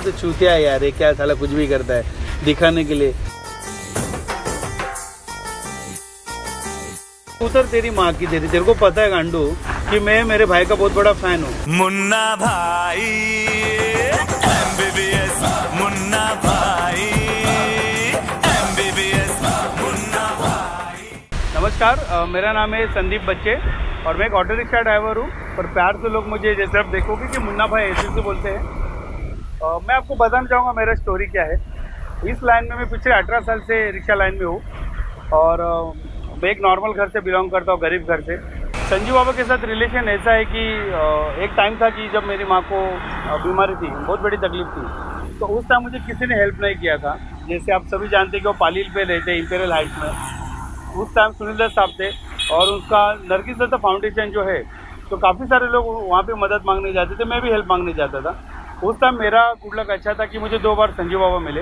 तो चूतिया यार, क्या साला कुछ भी करता है दिखाने के लिए। उतर तेरी माँ की तेरी, तेरे को पता है गांडू कि मैं मेरे भाई का बहुत बड़ा फैन हूँ। मुन्ना भाई MBBS, मुन्ना भाई MBBS, मुन्ना भाई। नमस्कार, मेरा नाम है संदीप बच्चे और मैं एक ऑटो रिक्शा ड्राइवर हूँ, पर प्यार से लोग मुझे जैसे आप देखोगे कि मुन्ना भाई ऐसे से बोलते हैं। मैं आपको बताना चाहूँगा मेरा स्टोरी क्या है। इस लाइन में मैं पिछले 18 साल से रिक्शा लाइन में हूँ और मैं एक नॉर्मल घर से बिलोंग करता हूँ, गरीब घर से। संजू बाबा के साथ रिलेशन ऐसा है कि एक टाइम था कि जब मेरी माँ को बीमारी थी, बहुत बड़ी तकलीफ थी, तो उस टाइम मुझे किसी ने हेल्प नहीं किया था। जैसे आप सभी जानते हैं कि वो पालील पे रहते इंपेरियल हाइट्स में। उस टाइम सुनील दत्त साहब थे और उसका नरगिस दत्त फाउंडेशन जो है, तो काफ़ी सारे लोग वहाँ पर मदद मांगने जाते थे, मैं भी हेल्प मांगने जाता था। उस टाइम मेरा गुड लक अच्छा था कि मुझे 2 बार संजू बाबा मिले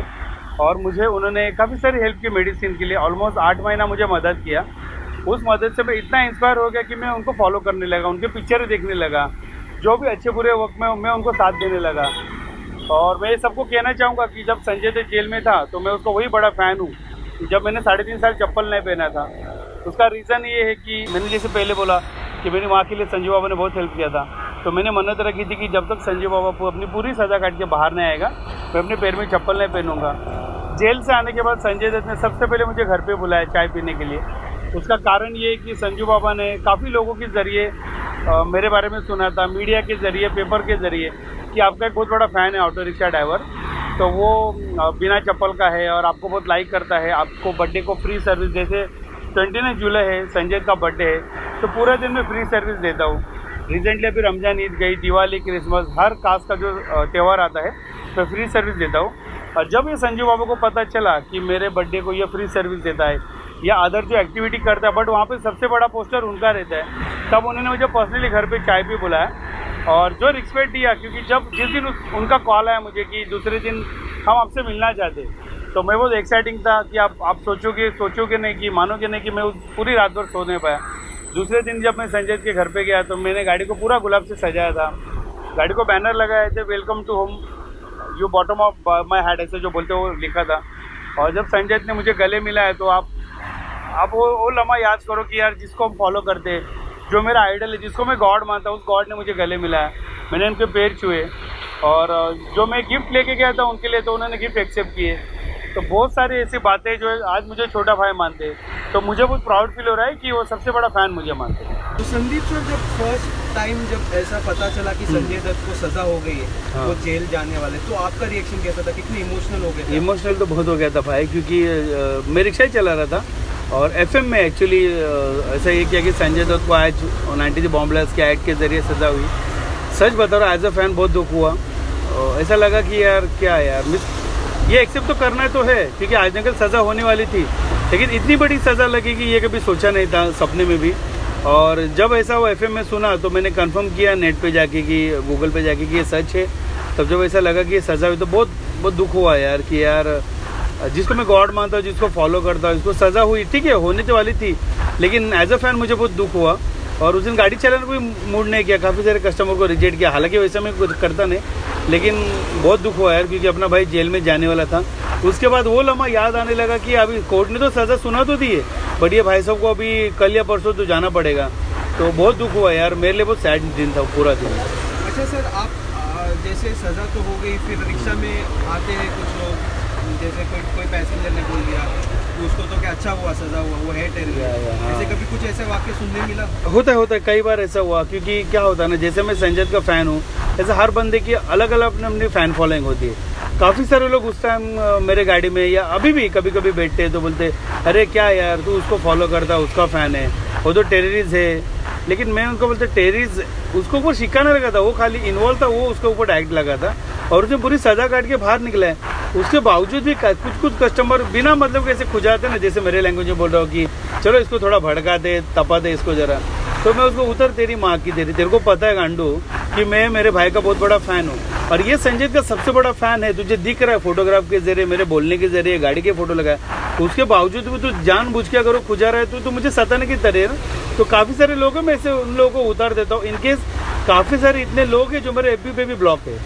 और मुझे उन्होंने काफ़ी सारी हेल्प की मेडिसिन के लिए। ऑलमोस्ट 8 महीना मुझे मदद किया। उस मदद से मैं इतना इंस्पायर हो गया कि मैं उनको फॉलो करने लगा, उनके पिक्चर देखने लगा, जो भी अच्छे बुरे वक्त में मैं उनको साथ देने लगा। और मैं सबको कहना चाहूँगा कि जब संजय दत्त जेल में था तो मैं उसका वही बड़ा फ़ैन हूँ। जब मैंने 3.5 साल चप्पल नहीं पहना था, उसका रीज़न ये है कि मैंने जैसे पहले बोला कि मेरी माँ के लिए संजय बाबा ने बहुत हेल्प किया था, तो मैंने मन्नत रखी थी कि जब तक संजय बाबा अपनी पूरी सज़ा काट के बाहर नहीं आएगा मैं अपने पैर में चप्पल नहीं पहनूंगा। जेल से आने के बाद संजय दत्त ने सबसे पहले मुझे घर पे बुलाया चाय पीने के लिए। उसका कारण ये है कि संजू बाबा ने काफ़ी लोगों के ज़रिए मेरे बारे में सुना था, मीडिया के ज़रिए, पेपर के ज़रिए, कि आपका एक बहुत बड़ा फ़ैन है ऑटो रिक्शा ड्राइवर, तो वो बिना चप्पल का है और आपको बहुत लाइक करता है, आपको बर्थडे को फ्री सर्विस, जैसे 29 जुलाई है संजय का बर्थडे है तो पूरा दिन मैं फ्री सर्विस देता हूँ। रिसेंटली अभी रमज़ान ईद गई, दिवाली, क्रिसमस, हर कास्ट का जो त्यौहार आता है मैं फ्री सर्विस देता हूँ। और जब ये संजय बाबा को पता चला कि मेरे बर्थडे को ये फ्री सर्विस देता है या अदर जो एक्टिविटी करता है, बट वहाँ पे सबसे बड़ा पोस्टर उनका रहता है, तब उन्होंने मुझे पर्सनली घर पे चाय पे बुलाया और जो रिस्पेक्ट दिया। क्योंकि जब जिस दिन उनका कॉल आया मुझे कि दूसरे दिन हम आपसे मिलना चाहते, तो मैं बहुत एक्साइटिंग था कि आप सोचोगे नहीं, कि मानोगे नहीं कि मैं पूरी रात भर सो नहीं पाया। दूसरे दिन जब मैं संजय के घर पे गया तो मैंने गाड़ी को पूरा गुलाब से सजाया था, गाड़ी को बैनर लगाए थे, welcome to home you bottom of my heart, ऐसे जो बोलते हैं वो लिखा था। और जब संजय ने मुझे गले मिलाया तो आप वो लम्हा याद करो कि यार जिसको हम फॉलो करते हैं, जो मेरा आइडल है, जिसको मैं गॉड मानता हूँ, उस गॉड ने मुझे गले मिलाया। मैंने उनके पैर छुए और जो मैं गिफ्ट लेके गया था उनके लिए, तो उन्होंने गिफ्ट एक्सेप्ट किए। तो बहुत सारी ऐसी बातें जो आज मुझे छोटा भाई मानते हैं, तो मुझे बहुत प्राउड फील हो रहा है कि वो सबसे बड़ा फ़ैन मुझे मानते हैं। तो संदीप सर, जब फर्स्ट टाइम जब ऐसा पता चला कि संजय दत्त को सज़ा हो गई है, हाँ, वो जेल जाने वाले, तो आपका रिएक्शन कैसा था? कितने इमोशनल हो गए? इमोशनल तो बहुत हो गया था भाई, क्योंकि मैं रिक्शा ही चला रहा था और FM में एक्चुअली ऐसा ये किया कि संजय दत्त को आज 90 बॉम्ब ब्लास्ट के एक्ट के ज़रिए सज़ा हुई। सच बता रहा, एज अ फैन बहुत दुख हुआ, ऐसा लगा कि यार क्या यार, ये एक्सेप्ट तो करना तो है क्योंकि आज तक सज़ा होने वाली थी, लेकिन इतनी बड़ी सज़ा लगेगी ये कभी सोचा नहीं था, सपने में भी। और जब ऐसा वो FM में सुना तो मैंने कंफर्म किया नेट पे जाके, कि गूगल पे जाके कि ये सच है। तब जब ऐसा लगा कि ये सज़ा हुई तो बहुत बहुत दुख हुआ यार, कि यार जिसको मैं गॉड मानता हूँ, जिसको फॉलो करता हूँ, इसको सज़ा हुई। ठीक है, होने तो वाली थी, लेकिन एज अ फैन मुझे बहुत दुख हुआ। और उस दिन गाड़ी चलाने को भी मूड नहीं किया, काफ़ी सारे कस्टमर को रिजेक्ट किया, हालांकि वैसे मैं कुछ करता नहीं, लेकिन बहुत दुख हुआ यार क्योंकि अपना भाई जेल में जाने वाला था। उसके बाद वो लम्हा याद आने लगा कि अभी कोर्ट ने तो सज़ा सुना तो दी है, बट ये भाई साहब को अभी कल या परसों तो जाना पड़ेगा। तो बहुत दुख हुआ यार, मेरे लिए बहुत सैड दिन था पूरा दिन। अच्छा सर, आप जैसे सज़ा तो हो गई, फिर रिक्शा में आते हैं कुछ लोग, जैसे कोई पैसेंजर ने बोल दिया उसको तो क्या अच्छा हुआ सज़ा हुआ, वो है टेरिबल, ऐसे कभी कुछ ऐसे वाक्य सुनने मिला? होता है कई बार ऐसा हुआ, क्योंकि क्या होता है ना, जैसे मैं संजय का फ़ैन हूँ, ऐसे हर बंदे की अलग अलग अपनी फ़ैन फॉलोइंग होती है। काफ़ी सारे लोग उस टाइम मेरे गाड़ी में या अभी भी कभी कभी बैठते हैं तो बोलते अरे क्या यार तू उसको फॉलो करता, उसका फ़ैन है, वो तो टेररिस्ट है। लेकिन मैं उनको बोलते टेररिस्ट उसको ऊपर शिक्का नहीं लगा था, वो खाली इन्वॉल्व था, वो उसके ऊपर डायरेक्ट लगा था और उसने पूरी सज़ा काट के बाहर निकला है। उसके बावजूद भी कुछ कस्टमर बिना मतलब कैसे खुजाते ना, जैसे मेरे लैंग्वेज में बोल रहा हूँ कि चलो इसको थोड़ा भड़का दे, तपा दे इसको ज़रा, तो मैं उसको उतर तेरी माँ की तेरी, तेरे को पता है गांडू कि मैं मेरे भाई का बहुत बड़ा फ़ैन हूँ और ये संजय का सबसे बड़ा फ़ैन है, तुझे दिख रहा है फोटोग्राफ के जरिए, मेरे बोलने के जरिए, गाड़ी के फ़ोटो लगाया, उसके बावजूद भी तू जानबूझ के अगर वो खुजा रहा है तो मुझे सताने की तरह। तो काफ़ी सारे लोग हैं, मैं ऐसे उन लोगों को उतार देता हूँ। इनकेस काफ़ी सारे इतने लोग हैं जो मेरे FB पे भी ब्लॉक है,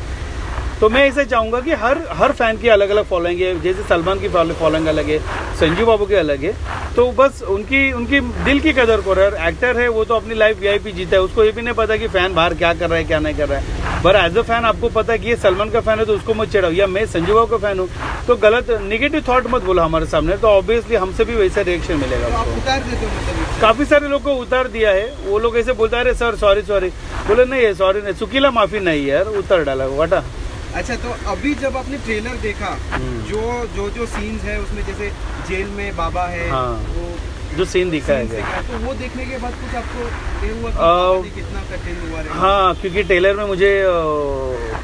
तो मैं इसे चाहूँगा कि हर फैन की अलग अलग फॉलोइंग है, जैसे सलमान की फॉलोइंग अलग है, संजू बाबू की अलग है, तो बस उनकी दिल की कदर करो। और एक्टर है वो तो अपनी लाइफ VIP जीता है, उसको ये भी नहीं पता कि फ़ैन बाहर क्या कर रहा है क्या नहीं कर रहा है, पर एज अ फैन आपको पता है कि ये सलमान का फ़ैन है तो उसको मत चिढ़ाओ, या मैं संजू बाबू का फ़ैन हूँ तो गलत निगेटिव थॉट मत बोलो हमारे सामने, तो ऑब्वियसली हमसे भी वैसा रिएक्शन मिलेगा। काफ़ी सारे लोग को उतार दिया है, वो लोग ऐसे बोलता है सर सॉरी सॉरी, बोले नहीं सॉरी नहीं, सुकीला माफ़ी नहीं यार, उतार डाला वाटा। अच्छा तो अभी जब आपने ट्रेलर देखा जो सीन्स है उसमें, जैसे जेल में बाबा है, हाँ, वो जो सीन दिखा है तो वो देखने के बाद कुछ आपको ये हुआ कि कितना कठिन हुआ है? हाँ, क्योंकि ट्रेलर में मुझे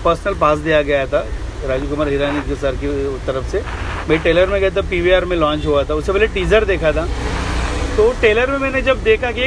पर्सनल पास दिया गया था राजकुमार हिरानी के सर की तरफ से, मैं ट्रेलर में गया था, PVR में लॉन्च हुआ था, उससे पहले टीजर देखा था। तो ट्रेलर में मैंने जब देखा कि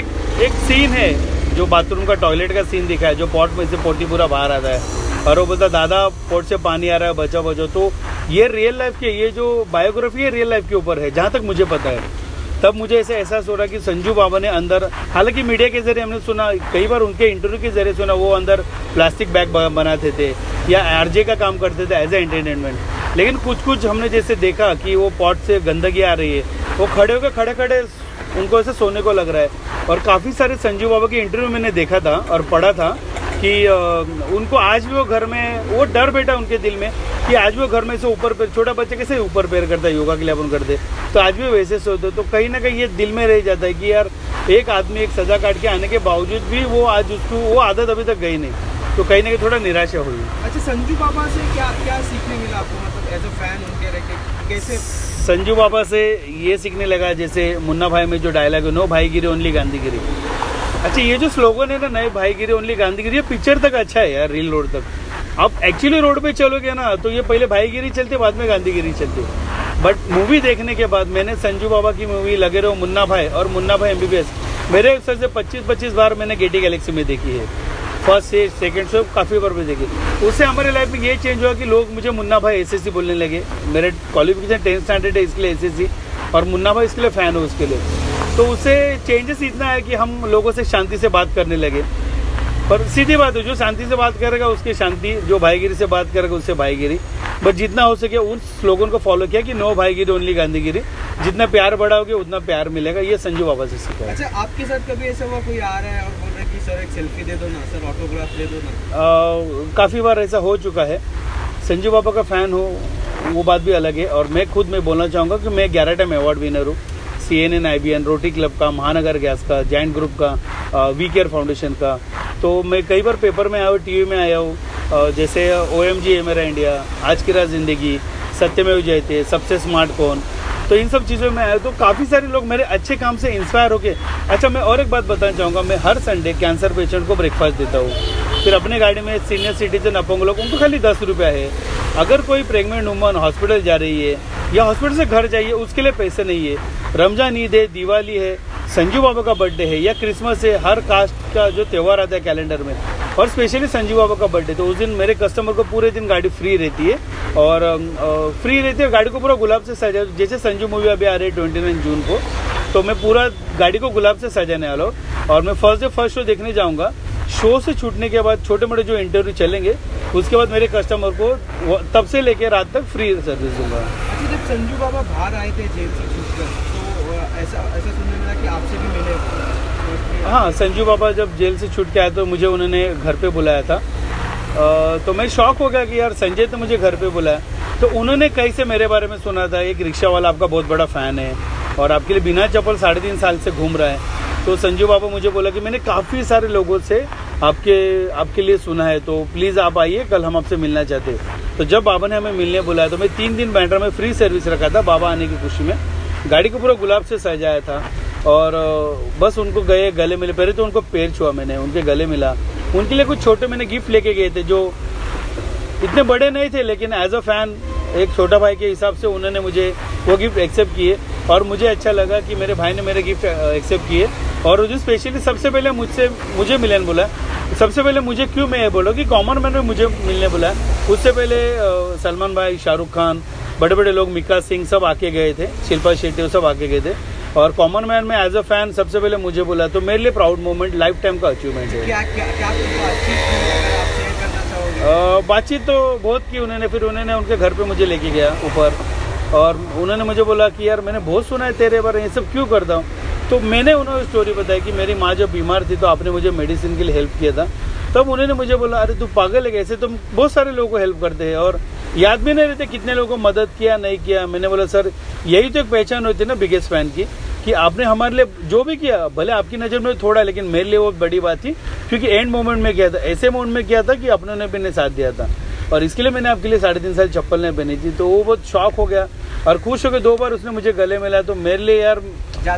एक सीन है जो बाथरूम का टॉयलेट का सीन दिखा है, जो पॉट में से पोटी पूरा बाहर आता है और वो बोलता दादा पोट से पानी आ रहा है बचाओ बचाओ, तो ये रियल लाइफ की, ये जो बायोग्राफी है रियल लाइफ के ऊपर है जहाँ तक मुझे पता है। तब मुझे ऐसा एहसास हो रहा कि संजू बाबा ने अंदर, हालांकि मीडिया के जरिए हमने सुना, कई बार उनके इंटरव्यू के जरिए सुना, वो अंदर प्लास्टिक बैग बनाते थे या RJ का काम करते थे एज ए एंटरटेनमेंट, लेकिन कुछ हमने जैसे देखा कि वो पॉट से गंदगी आ रही है, वो खड़े होकर खड़े उनको ऐसे सोने को लग रहा है। और काफ़ी सारे संजू बाबा के इंटरव्यू मैंने देखा था और पढ़ा था कि उनको आज भी वो घर में वो डर बैठा उनके दिल में कि आज भी वो घर में से ऊपर पैर, छोटा बच्चा कैसे ऊपर पैर करता है योगा के लिए अपन करते, तो आज भी वैसे सोते, तो कहीं ना कहीं ये दिल में रह जाता है कि यार एक आदमी एक सज़ा काट के आने के बावजूद भी वो आज उसको वो आदत अभी तक गई नहीं, तो कहीं ना कहीं थोड़ा निराशा हुई। अच्छा, संजू बाबा से क्या सीखने मिला आपको, मतलब एज अ फैन उनके रहकर कैसे? संजू बाबा से ये सीखने लगा, जैसे मुन्ना भाई में जो डायलॉग है, नो भाईगिरी ओनली गांधीगिरी। अच्छा, ये जो स्लोगन है ना, नए भाईगिरी ओनली गांधीगिरी, पिक्चर तक अच्छा है यार, रील रोड तक। आप एक्चुअली रोड पे चलोगे ना तो ये पहले भाईगिरी चलते बाद में गांधीगिरी चलती, बट मूवी देखने के बाद मैंने संजू बाबा की मूवी लगे रहो मुन्ना भाई और मुन्ना भाई MBBS मेरे हिसाब से 25-25 बार मैंने गेटी गैलेक्सी में देखी है, फर्स्ट से सेकेंड शो काफ़ी बार भी देखी। उससे हमारे लाइफ में ये चेंज हुआ कि लोग मुझे मुन्ना भाई SSC बोलने लगे, मेरे क्वालिफिकेशन 10th स्टैंडर्ड है इसके लिए SSC, और मुन्ना भाई इसके लिए फ़ैन हो उसके लिए, तो उसे चेंजेस इतना है कि हम लोगों से शांति से बात करने लगे। पर सीधी बात है, जो शांति से बात करेगा उसकी शांति, जो भाईगिरी से बात करेगा उससे भाईगिरी, बस जितना हो सके उन स्लोगन को फॉलो किया कि नो भाईगिरी ओनली गांधीगिरी, जितना प्यार बढ़ाओगे उतना प्यार मिलेगा, ये संजू बाबा से सीखा। अच्छा, आपके साथ कभी ऐसा हुआ कोई आ रहा है और बोल रहा है कि सर एक सेल्फी दे दो ना, सर ऑटोग्राफ दे दो ना? काफ़ी बार ऐसा हो चुका है। संजू बाबा का फ़ैन हो वो बात भी अलग है, और मैं बोलना चाहूँगा कि मैं 11 टाइम अवार्ड विनर हूँ, CNN IBN, रोटी क्लब का, महानगर गैस का, जैंट ग्रुप का, वीकेयर फाउंडेशन का, तो मैं कई बार पेपर में आया हूँ, TV में आया हूँ, जैसे OMG है मेरा इंडिया, आज की रात ज़िंदगी, सत्यमेव जयते, सबसे स्मार्ट कौन, तो इन सब चीज़ों में आया, तो काफ़ी सारे लोग मेरे अच्छे काम से इंस्पायर होके। अच्छा, मैं और एक बात बताना चाहूँगा, मैं हर संडे कैंसर पेशेंट को ब्रेकफास्ट देता हूँ, फिर अपने गाड़ी में सीनियर सिटीजन अपंग लोग उनको खाली 10 रुपया है, अगर कोई प्रेग्नेंट वुमन हॉस्पिटल जा रही है या हॉस्पिटल से घर जाइए उसके लिए पैसे नहीं है। रमज़ान ईद है, दिवाली है, संजू बाबा का बर्थडे है या क्रिसमस है, हर कास्ट का जो त्यौहार आता है कैलेंडर में, और स्पेशली संजू बाबा का बर्थडे, तो उस दिन मेरे कस्टमर को पूरे दिन गाड़ी फ्री रहती है, और गाड़ी को पूरा गुलाब से सजा, जैसे संजू मूवी अभी आ रही है 29 जून को, तो मैं पूरा गाड़ी को गुलाब से सजाने वाला हूँ, और मैं फर्स्ट शो देखने जाऊँगा, शो से छूटने के बाद छोटे मोटे जो इंटरव्यू चलेंगे उसके बाद मेरे कस्टमर को तब से लेकर रात तक फ्री सर्विस दूंगा। अच्छा, जब संजू बाबा बाहर आए थे जेल से छूटकर, तो ऐसा सुनने मिला कि आपसे भी मिले? हाँ, संजू बाबा जब जेल से छूट के आए तो मुझे उन्होंने घर पे बुलाया था, तो मैं शॉक हो गया कि यार संजय तो मुझे घर पे बुलाया, तो उन्होंने कहीं से मेरे बारे में सुना था, एक रिक्शा वाला आपका बहुत बड़ा फ़ैन है और आपके लिए बिना चप्पल 3.5 साल से घूम रहा है, तो संजू बाबा मुझे बोला कि मैंने काफ़ी सारे लोगों से आपके लिए सुना है, तो प्लीज़ आप आइए, कल हम आपसे मिलना चाहते हैं। तो जब बाबा ने हमें मिलने बुलाया तो मैं 3 दिन बांद्रा में फ्री सर्विस रखा था, बाबा आने की खुशी में गाड़ी को पूरा गुलाब से सजाया था, और बस उनको गए गले मिले, पहले तो उनको पैर छुआ मैंने, उनके गले मिला, उनके लिए कुछ छोटे मैंने गिफ्ट लेके गए थे जो इतने बड़े नहीं थे, लेकिन एज अ फैन एक छोटा भाई के हिसाब से उन्होंने मुझे वो गिफ्ट एक्सेप्ट किए, और मुझे अच्छा लगा कि मेरे भाई ने मेरे गिफ्ट एक्सेप्ट किए, और मुझे स्पेशली सबसे पहले मुझे मिलने बोला, सबसे पहले मुझे क्यों मैं ये बोला कि कॉमन मैन में मुझे मिलने बोला, उससे पहले सलमान भाई, शाहरुख खान, बड़े बड़े लोग, मिका सिंह सब आके गए थे, शिल्पा शेट्टी सब आके गए थे, और कॉमन मैन में एज अ फैन सबसे पहले मुझे बोला, तो मेरे लिए प्राउड मोमेंट, लाइफ टाइम का अचीवमेंट है। बातचीत तो बहुत की उन्होंने, फिर उन्होंने उनके घर पे मुझे लेके गया ऊपर और उन्होंने मुझे बोला कि यार मैंने बहुत सुना है तेरे बारे में, ये सब क्यों करता हूँ। तो मैंने उन्हें स्टोरी बताई कि मेरी माँ जब बीमार थी तो आपने मुझे मेडिसिन के लिए हेल्प किया था। तब उन्होंने मुझे बोला अरे तू पागल है कैसे, तुम बहुत सारे लोगों को हेल्प करते हैं और याद भी नहीं रहते कितने लोगों को मदद किया नहीं किया। मैंने बोला सर यही तो एक पहचान होती है ना बिगेस्ट फैन की, कि आपने हमारे लिए जो भी किया भले आपकी नज़र में थोड़ा, लेकिन मेरे लिए वो बड़ी बात थी क्योंकि एंड मोमेंट में किया था, ऐसे मोमेंट में किया था कि अपनों ने भी ने साथ दिया था और इसके लिए मैंने आपके लिए 3.5 साल चप्पल नहीं पहनी थी। तो वो बहुत शौक हो गया और खुश हो गया। 2 बार उसने मुझे गले मिला तो मेरे लिए यार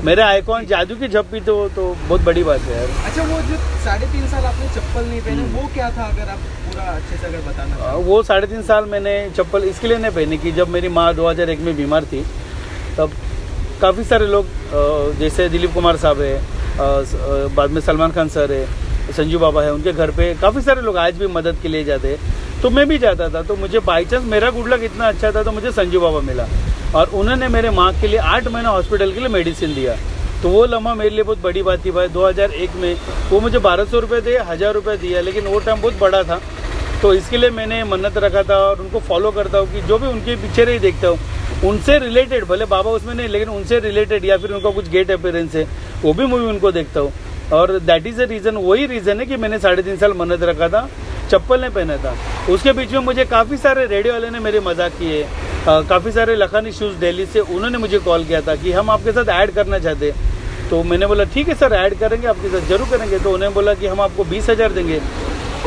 मेरे आइकॉन जादू की झप्पी तो बहुत बड़ी बात है यार। अच्छा वो जो 3.5 साल आपने चप्पल नहीं पहनी वो क्या था, अगर आप पूरा अच्छे से अगर बताना चाहो। वो 3.5 साल मैंने चप्पल इसके लिए नहीं पहनी कि जब मेरी माँ 2001 में बीमार थी तब काफ़ी सारे लोग जैसे दिलीप कुमार साहब है, बाद में सलमान खान सर है, संजू बाबा है, उनके घर पे काफ़ी सारे लोग आज भी मदद के लिए जाते हैं। तो मैं भी जाता था तो मुझे बाई चांस मेरा गुड लक इतना अच्छा था तो मुझे संजू बाबा मिला और उन्होंने मेरे माँ के लिए 8 महीना हॉस्पिटल के लिए मेडिसिन दिया। तो वो लम्हा मेरे लिए बहुत बड़ी बात थी भाई। 2001 में वो मुझे 1200 रुपये दिए, 1000 रुपये दिया, लेकिन वो टाइम बहुत बड़ा था। तो इसके लिए मैंने मन्नत रखा था और उनको फॉलो करता हूँ कि जो भी उनके पिक्चर ही देखता हूँ उनसे रिलेटेड, भले बाबा उसमें नहीं लेकिन उनसे रिलेटेड या फिर उनका कुछ गेट अपीयरेंस है वो भी मूवी उनको देखता हूँ। और दैट इज़ अ रीज़न, वही रीज़न है कि मैंने 3.5 साल मन्नत रखा था, चप्पल नहीं पहना था। उसके बीच में मुझे काफ़ी सारे रेडियो वाले ने मेरे मजाक किए, काफ़ी सारे लखानी शूज़ दिल्ली से उन्होंने मुझे कॉल किया था कि हम आपके साथ ऐड करना चाहते। तो मैंने बोला ठीक है सर ऐड करेंगे आपके साथ, जरूर करेंगे। तो उन्होंने बोला कि हम आपको 20,000 देंगे,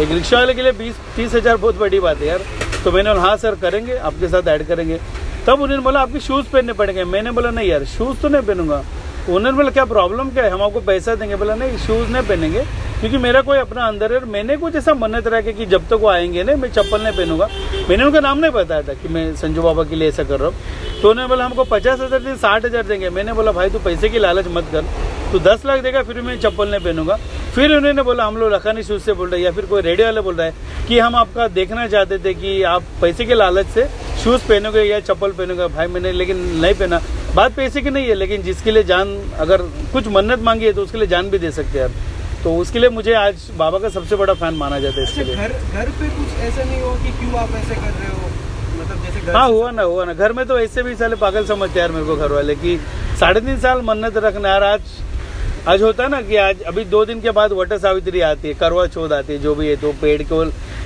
एक रिक्शा वाले के लिए 20-30,000 बहुत बड़ी बात है यार। तो मैंने बोला हाँ सर करेंगे आपके साथ ऐड करेंगे। तब उन्होंने बोला आपके शूज़ पहनने पड़ेंगे। मैंने बोला नहीं यार शूज़ तो नहीं पहनूंगा। उन्होंने बोला क्या प्रॉब्लम क्या है, हम आपको पैसा देंगे। बोला नहीं शूज़ नहीं पहनेंगे क्योंकि मेरा कोई अपना अंदर है, मैंने कुछ ऐसा मन्नत रखा कि जब तक वो आएंगे ना मैं चप्पल नहीं पहनूंगा। मैंने उनका नाम नहीं बताया था कि मैं संजू बाबा के लिए ऐसा कर रहा हूँ। तो उन्होंने बोला हमको 50,000 से 60,000 देंगे। मैंने बोला भाई तू पैसे की लालच मत कर, तो 10 लाख देगा फिर मैं चप्पल नहीं पहनूंगा। फिर उन्होंने बोला हम लोग लखानी शूज़ से बोल रहे हैं या फिर कोई रेडियो वाला बोल रहा है कि हम आपका देखना चाहते थे कि आप पैसे के लालच से शूज़ पहनोगे या चप्पल पहनोगे। भाई मैंने लेकिन नहीं पहना। बात पैसे की नहीं है लेकिन जिसके लिए जान, अगर कुछ मन्नत मांगी है तो उसके लिए जान भी दे सकते हैं आप। तो उसके लिए मुझे आज बाबा का सबसे बड़ा फैन माना जाता है। इसके लिए घर पे कुछ ऐसा नहीं हो कि क्यों आप ऐसे कर रहे हो, मतलब जैसे हाँ हुआ ना घर में तो ऐसे भी साले पागल समझते यार मेरे को घर वाले कि 3.5 साल मन्नत रखना यार। आज होता है ना कि आज अभी 2 दिन के बाद वट सावित्री आती है, करवा चौथ आती है, जो भी है तो पेड़ को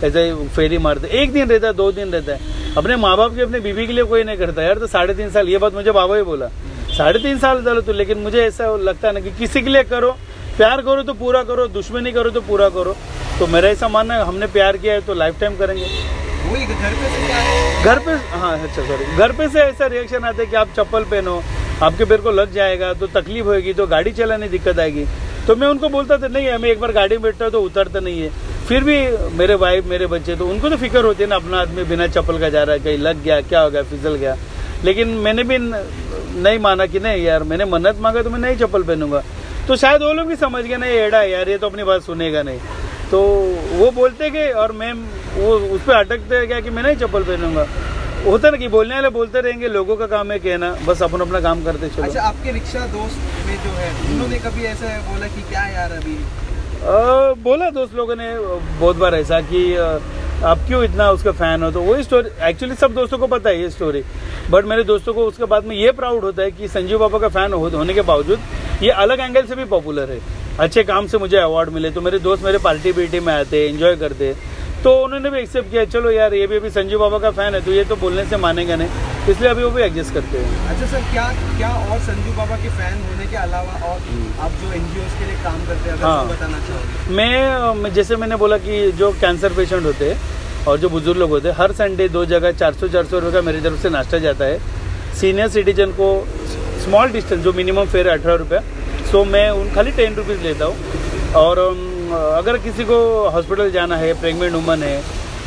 ऐसे फेरी मारते, 1 दिन रहता है 2 दिन रहता है। अपने माँ बाप के अपने बीवी के लिए कोई नहीं करता यार। तो 3.5 साल ये बात मुझे बाबा ही बोला 3.5 साल डालो तो। लेकिन मुझे ऐसा लगता है ना कि किसी के लिए करो, प्यार करो तो पूरा करो, दुश्मनी करो तो पूरा करो। तो मेरा ऐसा मानना है हमने प्यार किया है तो लाइफ टाइम करेंगे। वही घर पे हाँ अच्छा सॉरी घर पे से ऐसा रिएक्शन आता है कि आप चप्पल पहनो आपके पैर को लग जाएगा तो तकलीफ होगी तो गाड़ी चलाने दिक्कत आएगी। तो मैं उनको बोलता था नहीं मैं एक बार गाड़ी में बैठता हूँ तो उतरता नहीं है। फिर भी मेरे वाइफ मेरे बच्चे तो उनको तो फिक्र होती है ना अपना आदमी बिना चप्पल का जा रहा है, कहीं लग गया क्या हो गया फिसल गया। लेकिन मैंने भी नहीं माना कि नहीं यार मैंने मन्नत मांगा तो मैं नहीं चप्पल पहनूंगा। तो शायद वो लोग भी समझ गए नहीं एड़ा यार ये तो अपनी बात सुनेगा नहीं। तो वो बोलते गए और मैं वो उस पर अटकते गया कि मैं नहीं चप्पल पहनूंगा। होता ना कि बोलने वाले बोलते रहेंगे, लोगों का काम है कहना, बस अपन अपना काम करते चलो। अच्छा आपके रिक्शा दोस्त में जो है उन्होंने कभी ऐसा बोला कि क्या यार अभी बोला दोस्त लोगों ने बहुत बार ऐसा कि आप क्यों इतना उसका फ़ैन हो। तो वही स्टोरी एक्चुअली सब दोस्तों को पता है ये स्टोरी, बट मेरे दोस्तों को उसके बाद में ये प्राउड होता है कि संजीव बाबा का फ़ैन होने के बावजूद ये अलग एंगल से भी पॉपुलर है। अच्छे काम से मुझे अवार्ड मिले तो मेरे दोस्त मेरे पार्टी बिर्टी में आते हैं, एंजॉय करते हैं। तो उन्होंने भी एक्सेप्ट किया चलो यार ये भी अभी संजीव बाबा का फैन है तो ये तो बोलने से मानेगा नहीं, इसलिए अभी वो भी एडजस्ट करते हैं। अच्छा सर क्या और संजीव बाबा के फैन होने के अलावा और आप जो एनजीओस के लिए काम करते हैं अगर हाँ। तो बताना चाहोगे। मैं जैसे मैंने बोला कि जो कैंसर पेशेंट होते हैं और जो बुजुर्ग लोग होते हैं हर संडे 2 जगह 400-400 रुपये का मेरी तरफ से नाश्ता जाता है। सीनियर सिटीजन को स्मॉल डिस्टेंस जो मिनिमम फेयर है 18 रुपया, सो मैं उन खाली 10 रुपीज़ लेता हूँ। और अगर किसी को हॉस्पिटल जाना है, प्रेग्नेंट वुमन है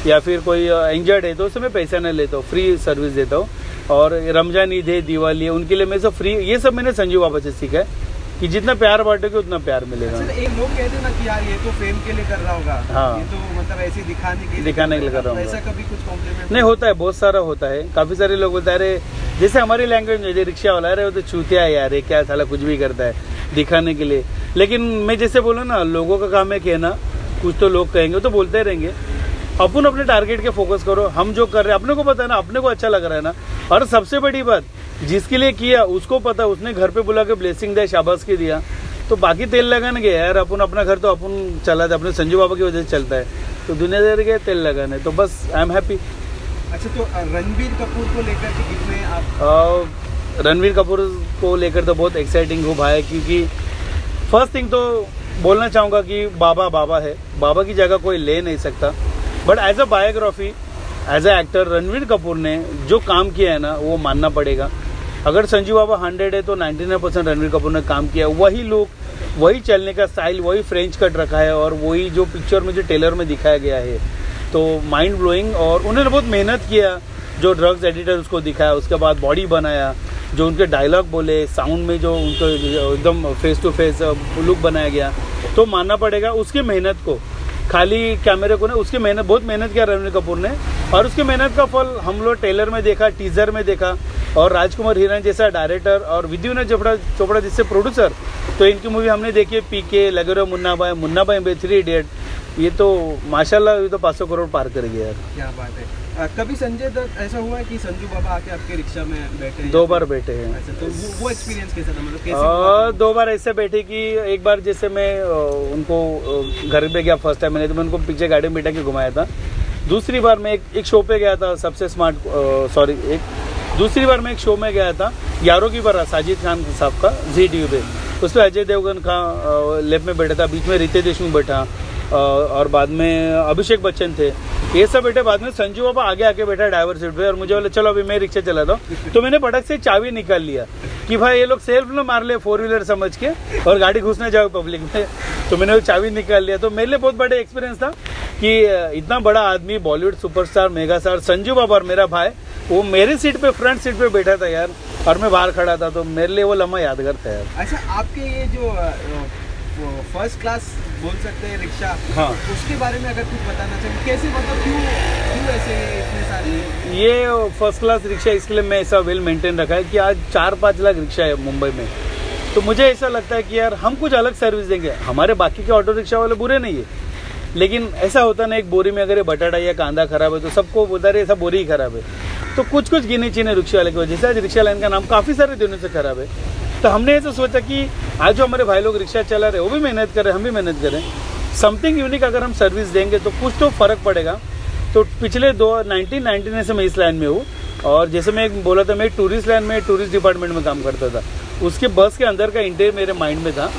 या फिर कोई इंजर्ड है तो उसमें पैसा नहीं लेता हूँ, फ्री सर्विस देता हूँ। और रमज़ान ईद है, दिवाली है, उनके लिए मैं सब फ्री। ये सब मैंने संजीव बाबा से सीखा है कि जितना प्यार बांटोगे उतना प्यार मिलेगा। अच्छा, एक लोग कहते हैं ना कि यार ये तो फेम के लिए कर रहा होगा, हाँ ये तो मतलब ऐसे दिखाने के लिए कर रहा होगा। ऐसा कभी कुछ कॉम्प्लीमेंट नहीं होता है, बहुत सारा होता है। काफ़ी सारे लोग होता है अरे जैसे हमारी लैंग्वेज में रिक्शा वाला है वो तो चूतिया है यार क्या साला कुछ भी करता है दिखाने के लिए। लेकिन मैं जैसे बोला ना लोगों का काम है कहना, कुछ तो लोग कहेंगे तो बोलते रहेंगे। अपन अपने टारगेट के फोकस करो, हम जो कर रहे हैं अपने को पता है ना, अपने को अच्छा लग रहा है ना। और सबसे बड़ी बात, जिसके लिए किया उसको पता, उसने घर पे बुला के ब्लेसिंग दिया, शाबाशकी दिया, तो बाकी तेल लगाने गए यार। अपन अपना घर तो अपन चला था, अपने संजू बाबा की वजह से चलता है, तो दुनियादार गए तेल लगाने, तो बस आई एम हैप्पी। अच्छा, तो रणबीर कपूर को लेकर के कितने आप? रणबीर कपूर को लेकर तो बहुत एक्साइटिंग हूँ भाई, क्योंकि फर्स्ट थिंग तो बोलना चाहूँगा कि बाबा बाबा है, बाबा की जगह कोई ले नहीं सकता। But as a biography, as a actor Ranbir Kapoor ने जो काम किया है ना, वो मानना पड़ेगा। अगर संजीव बाबा 100 है तो 99% रणबीर कपूर ने काम किया है। वही लुक, वही चलने का स्टाइल, वही फ्रेंच कट रखा है, और वही जो पिक्चर में जो टेलर में दिखाया गया है, तो माइंड ब्लोइंग। और उन्होंने बहुत मेहनत किया, जो ड्रग्स एडिटर उसको दिखाया, उसके बाद बॉडी बनाया, जो उनके डायलॉग बोले, साउंड में जो उनको एकदम फेस टू फेस लुक बनाया गया, तो मानना पड़ेगा उसकी मेहनत को, खाली कैमरे को ना, उसकी मेहनत, बहुत मेहनत किया रणबीर कपूर ने। और उसकी मेहनत का फल हम लोग टेलर में देखा, टीजर में देखा, और राजकुमार हिरानी जैसा डायरेक्टर और विद्युनाथ चोपड़ा जिससे प्रोड्यूसर, तो इनकी मूवी हमने देखी पीके, लगेरो, मुन्ना भाई एमबीबीएस, 3 इडियट, ये तो माशाल्लाह ये तो 500 करोड़ पार कर गया यार, क्या बात है। कभी संजय दत्त ऐसा हुआ है कि संजू बाबा आके आपके रिक्शा में बैठे हैं? 2 बार बैठे हैं। अच्छा, तो वो एक्सपीरियंस कैसा था, मतलब कैसे? 2 बार ऐसे बैठे कि एक बार जैसे मैं उनको घर पे गया फर्स्ट टाइम, मैंने तो मैं उनको पीछे गाड़ी में बैठा के घुमाया था। दूसरी बार मैं एक शो पे गया था, सबसे स्मार्ट सॉरी एक दूसरी बार मैं एक शो में गया था, यारों की बारात, साजिद खान साहब का, ZTV पे, उसमें अजय देवगन का लेफ्ट में बैठा था, बीच में रितेश देशमुख बैठा, और बाद में अभिषेक बच्चन थे, ये सब बैठे। बाद में संजू बाबा आगे आके बैठा ड्राइवर सीट पे, और मुझे बोले चलो अभी मैं रिक्शा चला दो, तो मैंने पटक से चाबी निकाल लिया कि भाई ये लोग सेल्फ ना मार ले 4 व्हीलर समझ के और गाड़ी घुसने जाओ पब्लिक में, तो मैंने वो चाबी निकाल लिया। तो मेरे लिए बहुत बड़ा एक्सपीरियंस था कि इतना बड़ा आदमी, Bollywood superstar, mega star Sanju Baba और मेरा भाई, वो मेरी सीट पे, फ्रंट सीट पे बैठा था यार, और मैं बाहर खड़ा था, तो मेरे लिए वो लम्हा यादगार था यार। अच्छा, आपके ये जो फर्स्ट क्लास बोल सकते हैं रिक्शा, हाँ, उसके बारे में अगर कुछ बताना चाहिए, कैसे, मतलब क्यों ऐसे इतने सारे? ये फर्स्ट क्लास रिक्शा इसलिए मैं ऐसा वेल मेंटेन रखा है कि आज 4-5 लाख रिक्शा है मुंबई में, तो मुझे ऐसा लगता है कि यार हम कुछ अलग सर्विस देंगे। हमारे बाकी के ऑटो रिक्शा वाले बुरे नहीं है, लेकिन ऐसा होता ना, एक बोरी में अगर बटाटा या कांदा खराब है तो सबको बोलता है सब बोरी ही खराब है, तो कुछ कुछ गिने चीने रिक्शा वाले की वजह से आज रिक्शा लाइन का नाम काफ़ी सारे दिनों से खराब है। तो हमने ऐसा सोचा कि आज जो हमारे भाई लोग रिक्शा चला रहे, वो भी मेहनत कर रहे, हम भी मेहनत करें, समथिंग यूनिक अगर हम सर्विस देंगे तो कुछ तो फर्क पड़ेगा। तो पिछले 1999 से मैं इस लाइन में हूँ, और जैसे मैं बोला था, मैं टूरिस्ट लाइन में, टूरिस्ट डिपार्टमेंट में काम करता था, उसके बस के अंदर का इंटीरियर मेरे माइंड में था,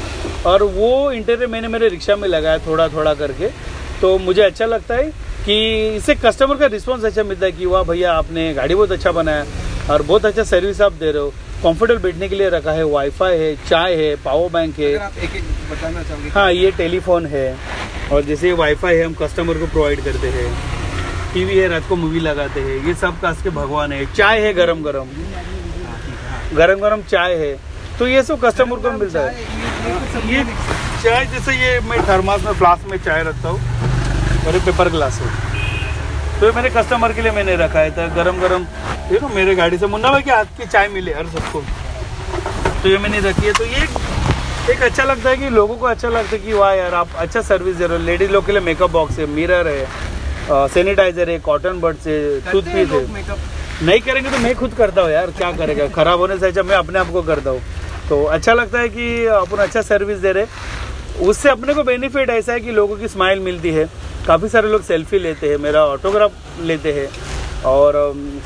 और वो इंटीरियर मैंने मेरे रिक्शा में लगाया थोड़ा थोड़ा करके, तो मुझे अच्छा लगता है कि इससे कस्टमर का रिस्पॉन्स अच्छा मिलता है कि वाह भैया आपने गाड़ी बहुत अच्छा बनाया और बहुत अच्छा सर्विस आप दे रहे हो, कंफर्टेबल बैठने के लिए रखा है, वाईफाई है, चाय है, पावर बैंक है, अगर आप एक-एक बताना चाहोगे। हाँ, ये टेलीफोन है, और जैसे वाईफाई है हम कस्टमर को प्रोवाइड करते हैं, टीवी है, रात को मूवी लगाते हैं, ये सब कास्ट के भगवान है, चाय है, गरम गरम चाय है, तो ये सब कस्टमर को मिलता है। ये चाय जैसे ये मैं थर्मास में, फ्लास्क में चाय रखता हूँ, और पेपर ग्लास है, तो मेरे कस्टमर के लिए मैंने रखा है, तो गरम गरम ये ना मेरे गाड़ी से मुन्ना भाई के हाथ की चाय मिले हर सबको, तो ये मैंने रखी है। तो ये एक अच्छा लगता है कि लोगों को अच्छा लगता है कि वाह यार आप अच्छा सर्विस दे रहे हो। लेडीज लोग के लिए मेकअप बॉक्स है, मिरर है, सैनिटाइजर है, कॉटन बड्स है, टूथपिक है। नहीं करेंगे तो मैं खुद करता हूँ यार, क्या करेगा, खराब होने से अच्छा मैं अपने आप को करता हूँ। तो अच्छा लगता है कि अपन अच्छा सर्विस दे रहे, उससे अपने को बेनिफिट ऐसा है कि लोगों की स्माइल मिलती है, काफ़ी सारे लोग सेल्फी लेते हैं, मेरा ऑटोग्राफ लेते हैं, और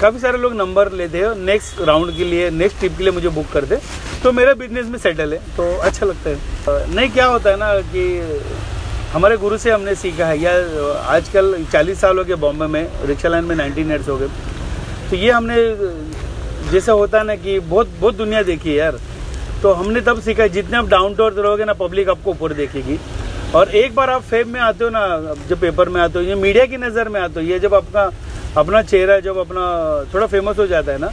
काफ़ी सारे लोग नंबर लेते हैं, नेक्स्ट राउंड के लिए, नेक्स्ट ट्रिप के लिए मुझे बुक कर दे, तो मेरा बिजनेस में सेटल है, तो अच्छा लगता है। नहीं, क्या होता है ना कि हमारे गुरु से हमने सीखा है, या आजकल 40 साल हो गए बॉम्बे में रिक्शा लाइन में, 19 ईयर्स हो गए, तो ये हमने जैसा होता है ना कि बहुत दुनिया देखी है यार, तो हमने तब सीखा है, जितने आप डाउन टू अर्थ रहोगे ना, पब्लिक आपको ऊपर देखेगी, और एक बार आप फेम में आते हो ना, जब पेपर में आते हो, ये मीडिया की नज़र में आते हो, ये जब आपका अपना चेहरा जब अपना थोड़ा फेमस हो जाता है ना,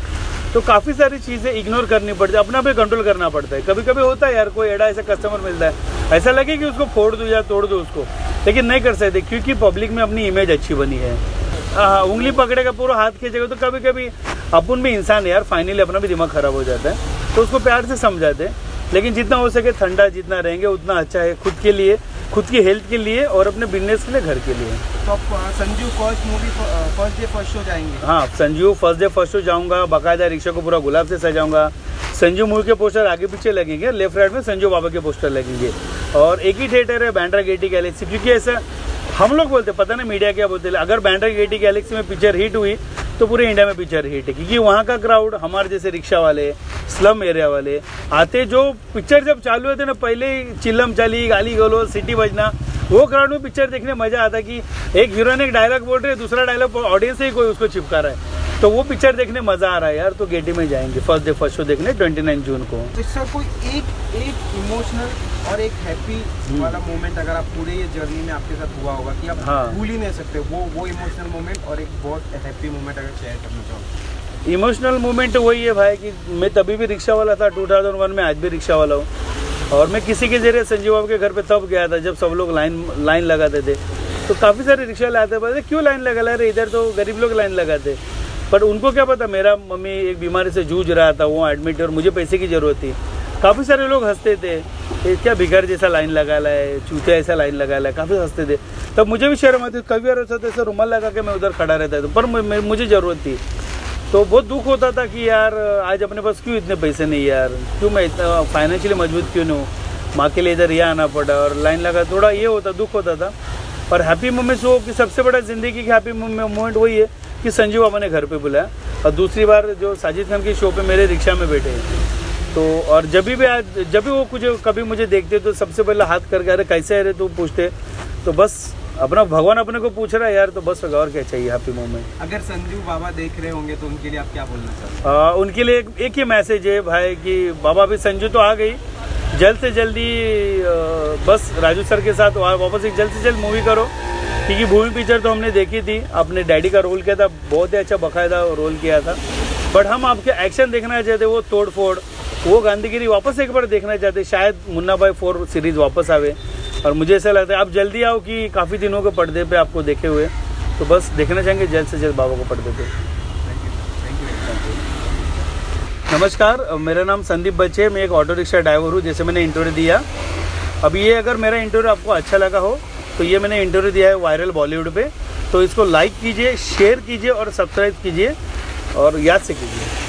तो काफ़ी सारी चीज़ें इग्नोर करनी पड़ती है, अपना पे कंट्रोल करना पड़ता है। कभी कभी होता है यार, कोई एड़ा ऐसा कस्टमर मिलता है, ऐसा लगे कि उसको फोड़ दो या तोड़ दो उसको, लेकिन नहीं कर सकते, क्योंकि पब्लिक में अपनी इमेज अच्छी बनी है। हाँ, उंगली पकड़ेगा पूरा हाथ खींचेगा, तो कभी कभी अपन भी इंसान है यार, फाइनली अपना भी दिमाग ख़राब हो जाता है, तो उसको प्यार से समझाते हैं, लेकिन जितना हो सके ठंडा जितना रहेंगे उतना अच्छा है, खुद के लिए खुद की हेल्थ के लिए और अपने बिजनेस के लिए, घर के लिए। तो आप Sanju first movie first day first show जाएंगे? हाँ, Sanju first day first show जाऊँगा, बाकायदा रिक्शा को पूरा गुलाब से सजाऊँगा। संजू मूवी के पोस्टर आगे पीछे लगेंगे, लेफ्ट राइट में संजू बाबा के पोस्टर लगेंगे। और एक ही थिएटर है बांद्रा गेटी गैलेक्सी, क्योंकि ऐसा हम लोग बोलते, पता नहीं मीडिया क्या बोलते, अगर बांद्रा गेटी गैलेक्सी में पिक्चर हिट हुई तो पूरे इंडिया में पिक्चर हिट है, क्योंकि वहाँ का क्राउड हमारे जैसे रिक्शा वाले, स्लम एरिया वाले आते, जो पिक्चर जब चालू होते ना पहले चिल्लम चाली, गाली गलोज, सिटी बजना, वो क्राउड में पिक्चर देखने मज़ा आता कि एक हीरो ने एक डायलॉग बोल रहे, दूसरा डायलॉग ऑडियंस ही कोई उसको चिपका रहा है, तो वो पिक्चर देखने मज़ा आ रहा है यार। तो गेटी में जाएंगे फर्स्ट डे फर्स्ट शो देखने 29 जून को। तो सर कोई एक इमोशनल और एक हैप्पी वाला मोमेंट अगर आप पूरे ये जर्नी में आपके साथ हुआ होगा कि आप भूल ही नहीं सकते, वो इमोशनल मोमेंट और एक बहुत हैप्पी मोमेंट अगर शेयर करना चाहो। इमोशनल मोमेंट वही है भाई कि मैं तभी भी रिक्शा वाला था 2001 में, आज भी रिक्शा वाला हूँ। और मैं किसी के जरिए संजीव बाबू के घर पर तब गया था जब सब लोग लाइन लगाते थे, तो काफ़ी सारे रिक्शा लाते थे, क्यों लाइन लगा ला रहे, इधर तो गरीब लोग लाइन लगाते, पर उनको क्या पता मेरा मम्मी एक बीमारी से जूझ रहा था, वो एडमिट है और मुझे पैसे की ज़रूरत थी। काफ़ी सारे लोग हंसते थे, क्या भिखार जैसा लाइन लगा ला है, चूते ऐसा लाइन लगा ला है, काफ़ी हंसते थे। तब मुझे भी शर्म आती, कभी और हंसते ऐसे रुमाल लगा के मैं उधर खड़ा रहता था, पर मुझे ज़रूरत थी। तो बहुत दुख होता था कि यार आज अपने पास क्यों इतने पैसे नहीं, यार क्यों मैं इतना फाइनेंशियली मजबूत क्यों नहीं हूँ, माँ के लिए इधर यहाँ आना पड़ा और लाइन लगा, थोड़ा ये होता, दुख होता था। पर हैप्पी मोमेंट्स वो कि सबसे बड़ा ज़िंदगी की हैप्पी मोमेंट वही है कि संजीव बाबा ने घर पे बुलाया, और दूसरी बार जो साजिद खान की शो पे मेरे रिक्शा में बैठे हैं। तो और जब भी वो कुछ कभी मुझे देखते तो सबसे पहले हाथ करके अरे कैसे है रे तू पूछते, तो बस अपना भगवान अपने को पूछ रहा है यार, तो बस और क्या चाहिए हैप्पी मोमेंट। अगर संजीव बाबा देख रहे होंगे तो उनके लिए आप क्या बोलना चाहते हैं? उनके लिए एक ही मैसेज है भाई कि बाबा अभी संजू तो आ गई, जल्द से जल्दी बस राजू सर के साथ वापस एक जल्द से जल्द मूवी करो, क्योंकि भूमि पिक्चर तो हमने देखी थी, आपने डैडी का रोल किया था, बहुत ही अच्छा बाकायदा रोल किया था, बट हम आपके एक्शन देखना चाहते, वो तोड़ फोड़, वो गांधीगिरी वापस एक बार देखना चाहते। शायद मुन्ना भाई 4 सीरीज़ वापस आवे, और मुझे ऐसा लगता है आप जल्दी आओ कि काफ़ी दिनों के पर्दे पे आपको देखे हुए, तो बस देखना चाहेंगे जल्द से जल्द बाबा को पर्दे पे। नमस्कार, मेरा नाम संदीप बच्चे, मैं एक ऑटो रिक्शा ड्राइवर हूँ, जैसे मैंने इंटरव्यू दिया। अब ये अगर मेरा इंटरव्यू आपको अच्छा लगा हो तो ये मैंने इंटरव्यू दिया है वायरल बॉलीवुड पे, तो इसको लाइक कीजिए, शेयर कीजिए और सब्सक्राइब कीजिए और याद से कीजिए।